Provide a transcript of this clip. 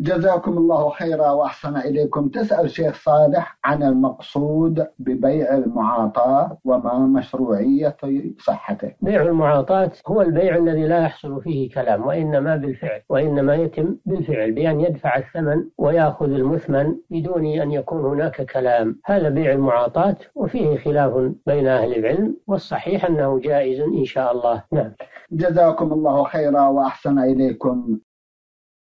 جزاكم الله خيرا وأحسن إليكم. تسأل شيخ صالح عن المقصود ببيع المعاطاة وما مشروعية صحته. بيع المعاطاة هو البيع الذي لا يحصل فيه كلام وإنما بالفعل، وإنما يتم بالفعل بأن يدفع الثمن ويأخذ المثمن بدون أن يكون هناك كلام. هذا بيع المعاطاة وفيه خلاف بين أهل العلم، والصحيح أنه جائز إن شاء الله. نعم. جزاكم الله خيرا وأحسن إليكم.